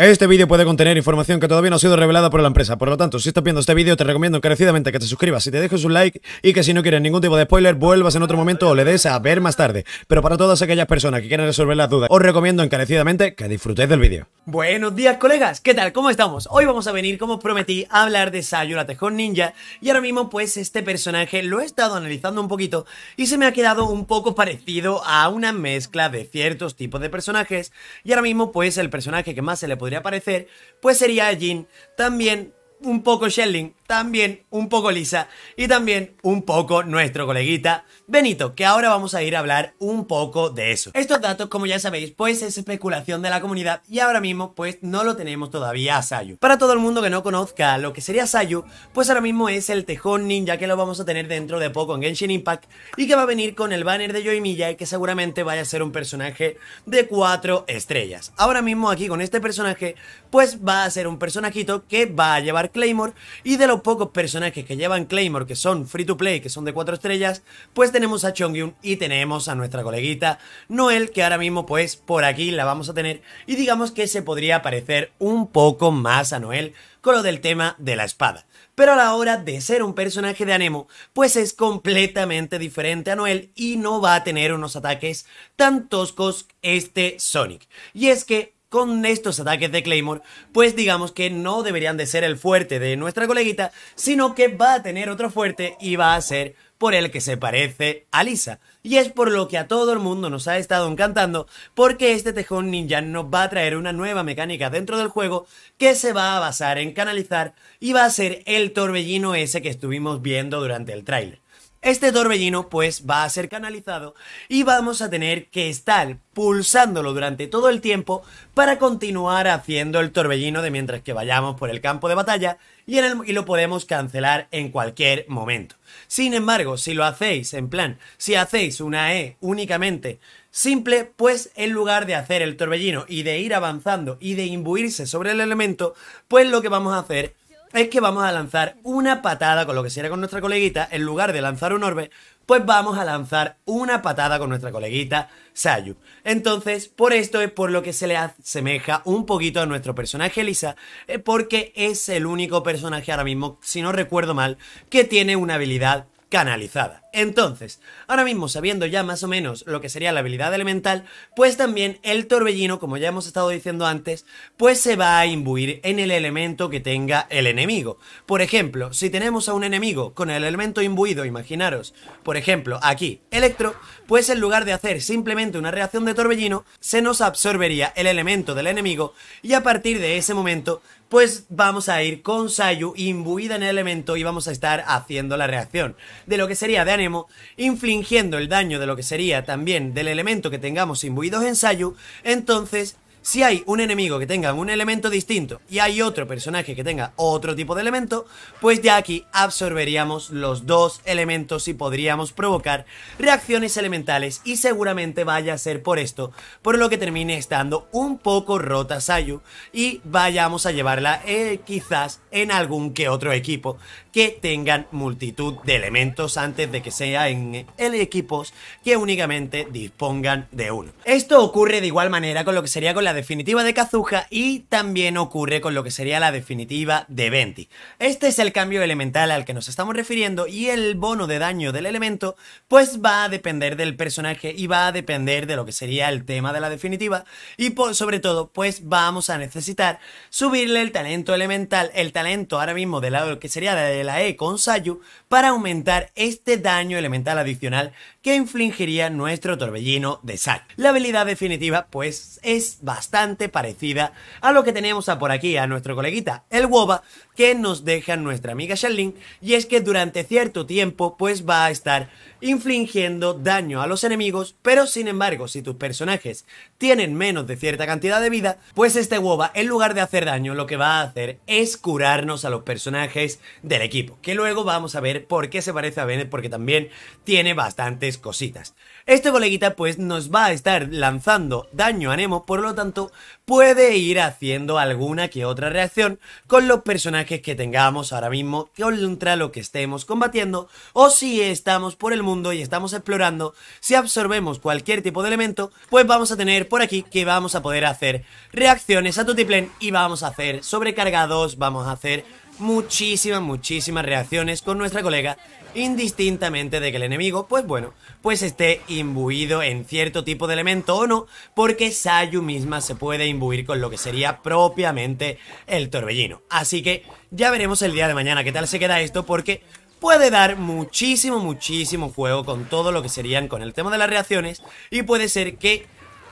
Este vídeo puede contener información que todavía no ha sido revelada por la empresa. Por lo tanto, si estás viendo este vídeo, te recomiendo encarecidamente que te suscribas y te dejes un like, y que si no quieres ningún tipo de spoiler, vuelvas en otro momento o le des a ver más tarde. Pero para todas aquellas personas que quieran resolver las dudas, os recomiendo encarecidamente que disfrutéis del vídeo. Buenos días, colegas. ¿Qué tal? ¿Cómo estamos? Hoy vamos a venir, como prometí, a hablar de Sayu, la tejón ninja. Y ahora mismo, pues, este personaje lo he estado analizando un poquito y se me ha quedado un poco parecido a una mezcla de ciertos tipos de personajes. Y ahora mismo, pues, el personaje que más se le podría parecer, pues sería Jin, también un poco Shanling, también un poco Lisa y también un poco nuestro coleguita Benito, que ahora vamos a ir a hablar un poco de eso. Estos datos, como ya sabéis, pues es especulación de la comunidad y ahora mismo pues no lo tenemos todavía a Sayu. Para todo el mundo que no conozca lo que sería Sayu, pues ahora mismo es el tejón ninja que lo vamos a tener dentro de poco en Genshin Impact y que va a venir con el banner de Yoimiya y que seguramente vaya a ser un personaje de 4 estrellas. Ahora mismo aquí con este personaje pues va a ser un personajito que va a llevar Claymore, y de los pocos personajes que llevan Claymore, que son free to play, que son de 4 estrellas, pues tenemos a Chongyun y tenemos a nuestra coleguita Noel, que ahora mismo pues por aquí la vamos a tener, y digamos que se podría parecer un poco más a Noel con lo del tema de la espada. Pero a la hora de ser un personaje de anemo, pues es completamente diferente a Noel y no va a tener unos ataques tan toscos este Sonic. Y es que con estos ataques de Claymore, pues digamos que no deberían de ser el fuerte de nuestra coleguita, sino que va a tener otro fuerte y va a ser por el que se parece a Lisa. Y es por lo que a todo el mundo nos ha estado encantando, porque este tejón ninja nos va a traer una nueva mecánica dentro del juego que se va a basar en canalizar y va a ser el torbellino ese que estuvimos viendo durante el tráiler. Este torbellino pues va a ser canalizado y vamos a tener que estar pulsándolo durante todo el tiempo para continuar haciendo el torbellino de mientras que vayamos por el campo de batalla, y lo podemos cancelar en cualquier momento. Sin embargo, si lo hacéis en plan, si hacéis una E únicamente simple, pues en lugar de hacer el torbellino y de ir avanzando y de imbuirse sobre el elemento, pues lo que vamos a hacer es que vamos a lanzar una patada con lo que será con nuestra coleguita. En lugar de lanzar un orbe, pues vamos a lanzar una patada con nuestra coleguita Sayu. Entonces, por esto es por lo que se le asemeja un poquito a nuestro personaje Lisa, porque es el único personaje ahora mismo, si no recuerdo mal, que tiene una habilidad canalizada. Entonces, ahora mismo sabiendo ya más o menos lo que sería la habilidad elemental, pues también el torbellino, como ya hemos estado diciendo antes, pues se va a imbuir en el elemento que tenga el enemigo. Por ejemplo, si tenemos a un enemigo con el elemento imbuido, imaginaros, por ejemplo, aquí, electro, pues en lugar de hacer simplemente una reacción de torbellino, se nos absorbería el elemento del enemigo, y a partir de ese momento pues vamos a ir con Sayu imbuida en el elemento y vamos a estar haciendo la reacción de lo que sería de anemo, infligiendo el daño de lo que sería también del elemento que tengamos imbuidos en Sayu. Entonces, si hay un enemigo que tenga un elemento distinto y hay otro personaje que tenga otro tipo de elemento, pues ya aquí absorberíamos los dos elementos y podríamos provocar reacciones elementales, y seguramente vaya a ser por esto por lo que termine estando un poco rota Sayu y vayamos a llevarla quizás en algún que otro equipo que tengan multitud de elementos antes de que sea en equipos que únicamente dispongan de uno. Esto ocurre de igual manera con lo que sería con la definitiva de Kazuha, y también ocurre con lo que sería la definitiva de Venti. Este es el cambio elemental al que nos estamos refiriendo, y el bono de daño del elemento pues va a depender del personaje y va a depender de lo que sería el tema de la definitiva, y sobre todo pues vamos a necesitar subirle el talento elemental, el talento ahora mismo de lo que sería de la E con Sayu, para aumentar este daño elemental adicional que infligiría nuestro torbellino de Sayu. La habilidad definitiva pues es bastante parecida a lo que tenemos a por aquí a nuestro coleguita el Guoba, que nos deja nuestra amiga Shanling, y es que durante cierto tiempo pues va a estar infligiendo daño a los enemigos, pero sin embargo si tus personajes tienen menos de cierta cantidad de vida, pues este Guoba en lugar de hacer daño lo que va a hacer es curarnos a los personajes del equipo. equipo, que luego vamos a ver por qué se parece a Bennett, porque también tiene bastantes cositas. Este coleguita pues nos va a estar lanzando daño a Nemo, por lo tanto puede ir haciendo alguna que otra reacción con los personajes que tengamos ahora mismo contra lo que estemos combatiendo, o si estamos por el mundo y estamos explorando, si absorbemos cualquier tipo de elemento, pues vamos a tener por aquí que vamos a poder hacer reacciones a tutiplén y vamos a hacer sobrecargados, vamos a hacer muchísimas reacciones con nuestra colega, indistintamente de que el enemigo, pues bueno, pues esté imbuido en cierto tipo de elemento o no, porque Sayu misma se puede imbuir con lo que sería propiamente el torbellino. Así que ya veremos el día de mañana qué tal se queda esto, porque puede dar muchísimo juego con todo lo que serían con el tema de las reacciones, y puede ser que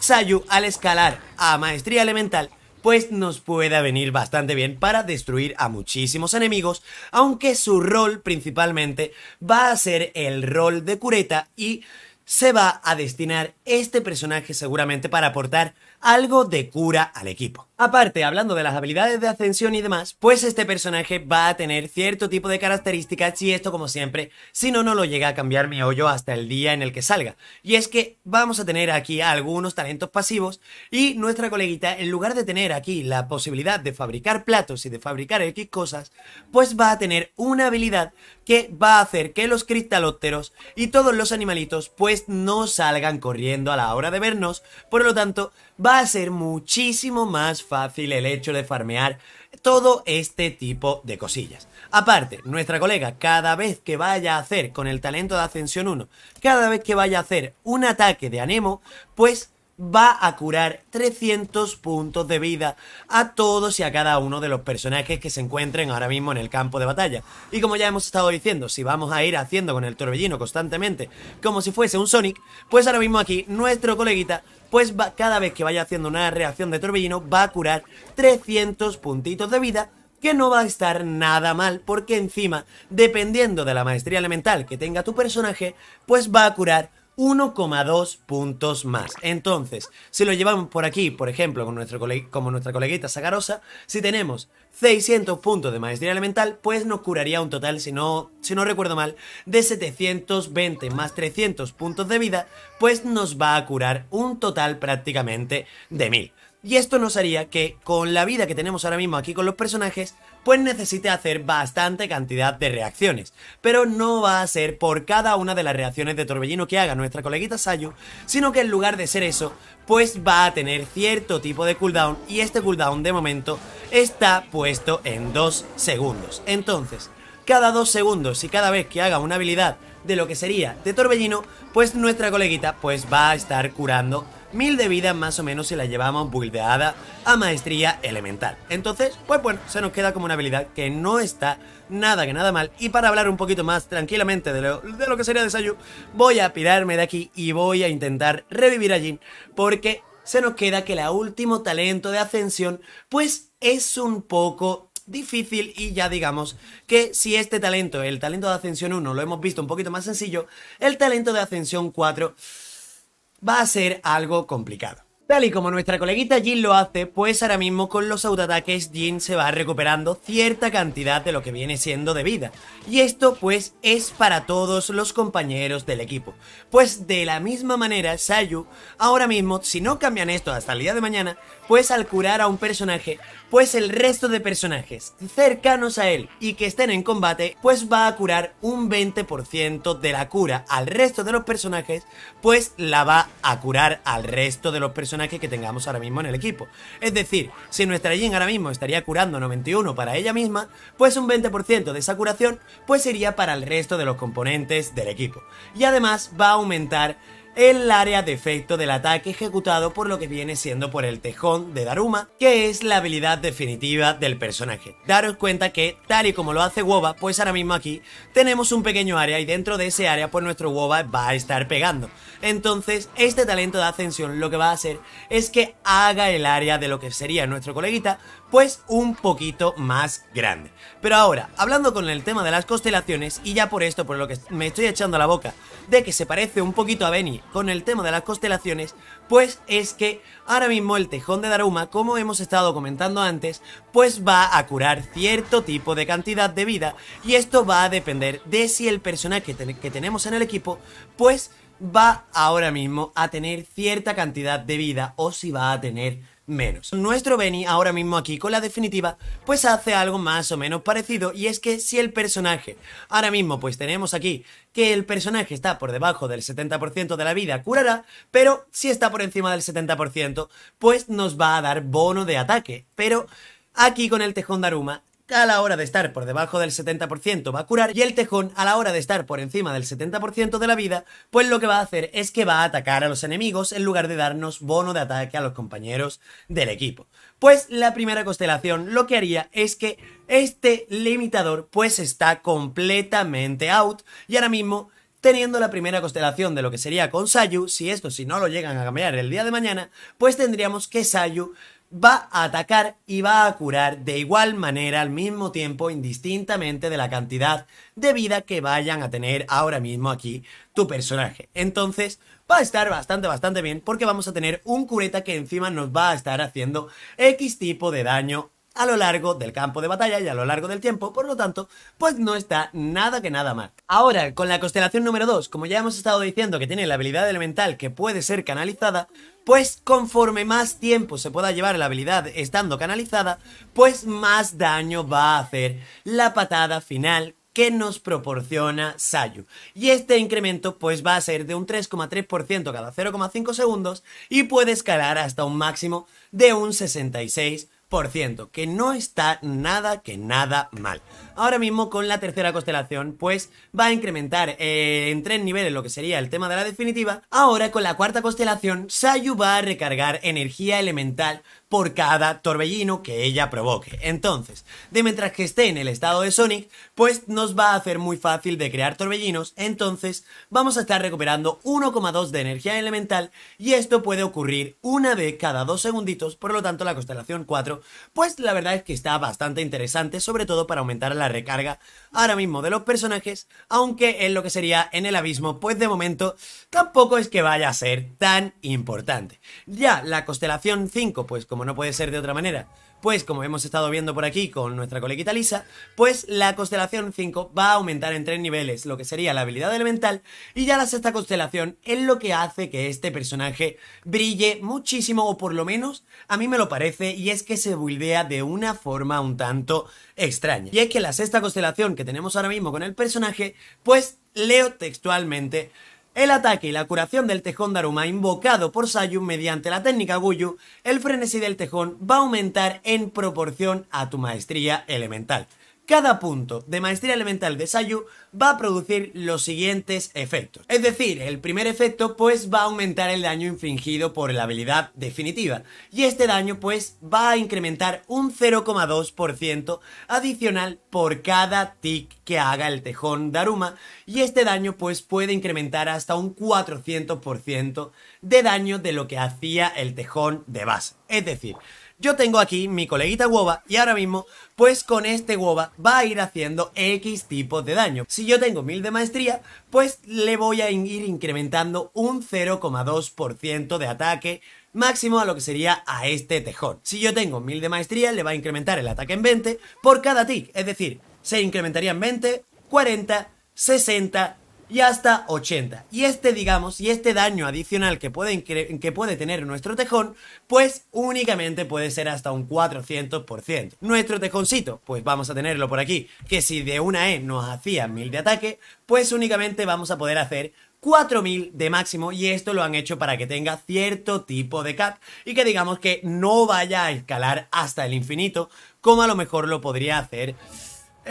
Sayu, al escalar a maestría elemental, pues nos pueda venir bastante bien para destruir a muchísimos enemigos, aunque su rol principalmente va a ser el rol de cureta y se va a destinar este personaje seguramente para aportar algo de cura al equipo. Aparte, hablando de las habilidades de ascensión y demás, pues este personaje va a tener cierto tipo de características, y esto como siempre, si no lo llega a cambiar mi hoyo hasta el día en el que salga. Y es que vamos a tener aquí algunos talentos pasivos, y nuestra coleguita, en lugar de tener aquí la posibilidad de fabricar platos y de fabricar X cosas, pues va a tener una habilidad que va a hacer que los cristalópteros y todos los animalitos pues no salgan corriendo a la hora de vernos, por lo tanto va a ser muchísimo más fácil el hecho de farmear todo este tipo de cosillas. Aparte, nuestra colega, cada vez que vaya a hacer con el talento de ascensión 1, cada vez que vaya a hacer un ataque de Anemo, pues va a curar 300 puntos de vida a todos y a cada uno de los personajes que se encuentren ahora mismo en el campo de batalla. Y como ya hemos estado diciendo, si vamos a ir haciendo con el torbellino constantemente como si fuese un Sonic, pues ahora mismo aquí nuestro coleguita pues va, cada vez que vaya haciendo una reacción de torbellino, va a curar 300 puntitos de vida, que no va a estar nada mal, porque encima, dependiendo de la maestría elemental que tenga tu personaje, pues va a curar 1,2 puntos más. Entonces, si lo llevamos por aquí, por ejemplo, con nuestra coleguita Sacarosa, si tenemos 600 puntos de maestría elemental, pues nos curaría un total, si no recuerdo mal, de 720 más 300 puntos de vida, pues nos va a curar un total prácticamente de 1000. Y esto nos haría que, con la vida que tenemos ahora mismo aquí con los personajes, pues necesite hacer bastante cantidad de reacciones. Pero no va a ser por cada una de las reacciones de torbellino que haga nuestra coleguita Sayu, sino que en lugar de ser eso, pues va a tener cierto tipo de cooldown, y este cooldown de momento está puesto en 2 segundos. Entonces, cada 2 segundos y cada vez que haga una habilidad de lo que sería de torbellino, pues nuestra coleguita pues va a estar curando 1000 de vida más o menos si la llevamos buildeada a maestría elemental. Entonces, pues bueno, se nos queda como una habilidad que no está nada que nada mal. Y para hablar un poquito más tranquilamente de lo que sería Sayu, voy a pirarme de aquí y voy a intentar revivir a Jin, porque se nos queda que el último talento de ascensión pues es un poco difícil, y ya digamos que si este talento, el talento de ascensión 1, lo hemos visto un poquito más sencillo, el talento de ascensión 4... va a ser algo complicado. Tal y como nuestra coleguita Jin lo hace, pues ahora mismo con los autoataques Jin se va recuperando cierta cantidad de lo que viene siendo de vida. Y esto pues es para todos los compañeros del equipo. Pues de la misma manera Sayu, ahora mismo, si no cambian esto hasta el día de mañana, pues al curar a un personaje, pues el resto de personajes cercanos a él y que estén en combate, pues va a curar un 20% de la cura al resto de los personajes, pues la va a curar al resto de los personajes que tengamos ahora mismo en el equipo. Es decir, si nuestra Jin ahora mismo estaría curando 91 para ella misma, pues un 20% de esa curación pues iría para el resto de los componentes del equipo. Y además va a aumentar el área de efecto del ataque ejecutado por lo que viene siendo por el tejón de Daruma, que es la habilidad definitiva del personaje. Daros cuenta que, tal y como lo hace Guoba, pues ahora mismo aquí tenemos un pequeño área, y dentro de ese área pues nuestro Guoba va a estar pegando. Entonces, este talento de ascensión lo que va a hacer es que haga el área de lo que sería nuestro coleguita pues un poquito más grande. Pero ahora, hablando con el tema de las constelaciones, y ya por esto, por lo que me estoy echando a la boca de que se parece un poquito a Benny Kiki con el tema de las constelaciones, pues es que ahora mismo el tejón de Daruma, como hemos estado comentando antes, pues va a curar cierto tipo de cantidad de vida, y esto va a depender de si el personaje que tenemos en el equipo, pues va ahora mismo a tener cierta cantidad de vida o si va a tener menos. Nuestro Benny ahora mismo aquí con la definitiva pues hace algo más o menos parecido, y es que si el personaje ahora mismo pues tenemos aquí que el personaje está por debajo del 70% de la vida curará, pero si está por encima del 70% pues nos va a dar bono de ataque, pero aquí con el tejón Daruma a la hora de estar por debajo del 70% va a curar, y el tejón a la hora de estar por encima del 70% de la vida pues lo que va a hacer es que va a atacar a los enemigos en lugar de darnos bono de ataque a los compañeros del equipo. Pues la primera constelación lo que haría es que este limitador pues está completamente out, y ahora mismo teniendo la primera constelación de lo que sería con Sayu, si no lo llegan a cambiar el día de mañana, pues tendríamos que Sayu va a atacar y va a curar de igual manera al mismo tiempo, indistintamente de la cantidad de vida que vayan a tener ahora mismo aquí tu personaje. Entonces va a estar bastante bien, porque vamos a tener un cureta que encima nos va a estar haciendo X tipo de daño a lo largo del campo de batalla y a lo largo del tiempo, por lo tanto, pues no está nada que nada mal. Ahora, con la constelación número 2, como ya hemos estado diciendo que tiene la habilidad elemental que puede ser canalizada, pues conforme más tiempo se pueda llevar la habilidad estando canalizada, pues más daño va a hacer la patada final que nos proporciona Sayu, y este incremento pues va a ser de un 3,3% cada 0,5 segundos y puede escalar hasta un máximo de un 66%. Que no está nada que nada mal. Ahora mismo con la tercera constelación pues va a incrementar en 3 niveles lo que sería el tema de la definitiva. Ahora con la cuarta constelación Sayu va a recargar energía elemental por cada torbellino que ella provoque. Entonces, de mientras que esté en el estado de Sonic, pues nos va a hacer muy fácil de crear torbellinos. Entonces vamos a estar recuperando 1,2 de energía elemental, y esto puede ocurrir una vez cada 2 segunditos, por lo tanto la constelación 4 pues la verdad es que está bastante interesante, sobre todo para aumentar la recarga ahora mismo de los personajes, aunque en lo que sería en el abismo pues de momento tampoco es que vaya a ser tan importante. Ya la constelación 5 pues como no puede ser de otra manera, pues como hemos estado viendo por aquí con nuestra coleguita Lisa, pues la constelación 5 va a aumentar en 3 niveles lo que sería la habilidad elemental, y ya la sexta constelación es lo que hace que este personaje brille muchísimo, o por lo menos a mí me lo parece, y es que se buildea de una forma un tanto extraña. Y es que la sexta constelación que tenemos ahora mismo con el personaje, pues leo textualmente: el ataque y la curación del tejón Daruma invocado por Sayu mediante la técnica Guyu, el frenesí del tejón va a aumentar en proporción a tu maestría elemental. Cada punto de maestría elemental de Sayu va a producir los siguientes efectos. Es decir, el primer efecto pues va a aumentar el daño infligido por la habilidad definitiva, y este daño pues va a incrementar un 0,2% adicional por cada tick que haga el tejón Daruma, y este daño pues puede incrementar hasta un 400% de daño de lo que hacía el tejón de base. Es decir, yo tengo aquí mi coleguita Guoba, y ahora mismo pues con este Guoba va a ir haciendo X tipos de daño. Si yo tengo 1000 de maestría, pues le voy a ir incrementando un 0,2% de ataque máximo a lo que sería a este tejón. Si yo tengo 1000 de maestría, le va a incrementar el ataque en 20 por cada tick, es decir, se incrementaría en 20, 40, 60... y hasta 80, y este daño adicional que puede tener nuestro tejón, pues únicamente puede ser hasta un 400%. Nuestro tejoncito, pues vamos a tenerlo por aquí, que si de una E nos hacía 1000 de ataque, pues únicamente vamos a poder hacer 4000 de máximo, y esto lo han hecho para que tenga cierto tipo de cap y que digamos que no vaya a escalar hasta el infinito, como a lo mejor lo podría hacer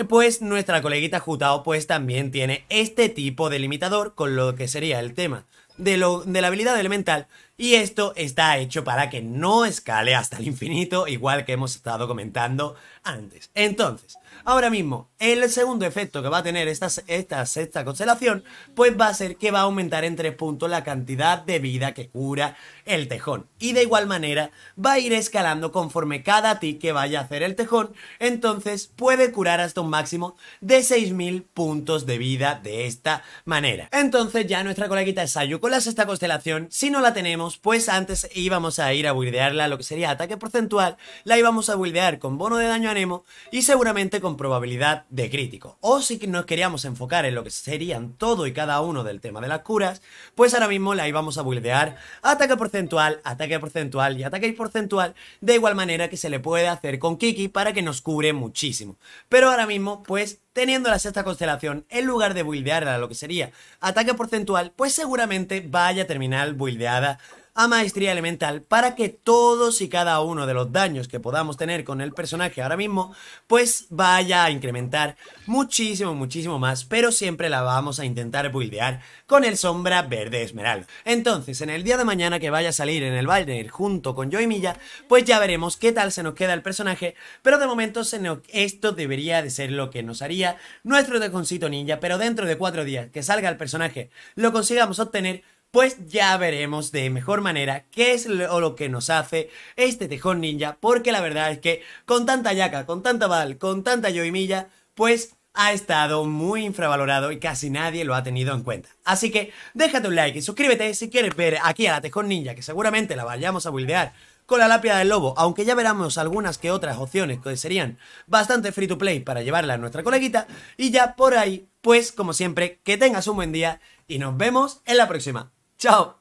pues nuestra coleguita Jutao, pues también tiene este tipo de limitador con lo que sería el tema de la habilidad elemental, Y esto está hecho para que no escale hasta el infinito, igual que hemos estado comentando antes. Entonces, ahora mismo, el segundo efecto que va a tener esta sexta constelación, pues va a ser que va a aumentar en 3 puntos la cantidad de vida que cura el tejón. Y de igual manera, va a ir escalando conforme cada tick que vaya a hacer el tejón. Entonces, puede curar hasta un máximo de 6.000 puntos de vida de esta manera. Entonces, ya nuestra coleguita Sayu con la sexta constelación, si no la tenemos, pues antes íbamos a ir a buildearla, lo que sería ataque porcentual, la íbamos a buildear con bono de daño a Nemo y seguramente con probabilidad de crítico. O si nos queríamos enfocar en lo que serían todo y cada uno del tema de las curas, pues ahora mismo la íbamos a buildear ataque porcentual y ataque porcentual, de igual manera que se le puede hacer con Kiki para que nos cure muchísimo. Pero ahora mismo, pues teniendo la sexta constelación, en lugar de buildearla lo que sería ataque porcentual, pues seguramente vaya a terminar buildeada a maestría elemental para que todos y cada uno de los daños que podamos tener con el personaje ahora mismo pues vaya a incrementar muchísimo, muchísimo más, pero siempre la vamos a intentar buildear con el Sombra Verde Esmeralda. Entonces, en el día de mañana que vaya a salir en el banner junto con Yoimiya, pues ya veremos qué tal se nos queda el personaje, pero de momento esto debería de ser lo que nos haría nuestro tejoncito ninja, pero dentro de 4 días que salga el personaje lo consigamos obtener, pues ya veremos de mejor manera qué es lo que nos hace este tejón ninja, porque la verdad es que con tanta Yaka, con tanta Val, con tanta Yoimiya, pues ha estado muy infravalorado y casi nadie lo ha tenido en cuenta. Así que déjate un like y suscríbete si quieres ver aquí a la tejón ninja, que seguramente la vayamos a buildear con la lápida del lobo, aunque ya veremos algunas que otras opciones que serían bastante free to play para llevarla a nuestra coleguita. Y ya por ahí, pues como siempre, que tengas un buen día y nos vemos en la próxima. ¡Chao!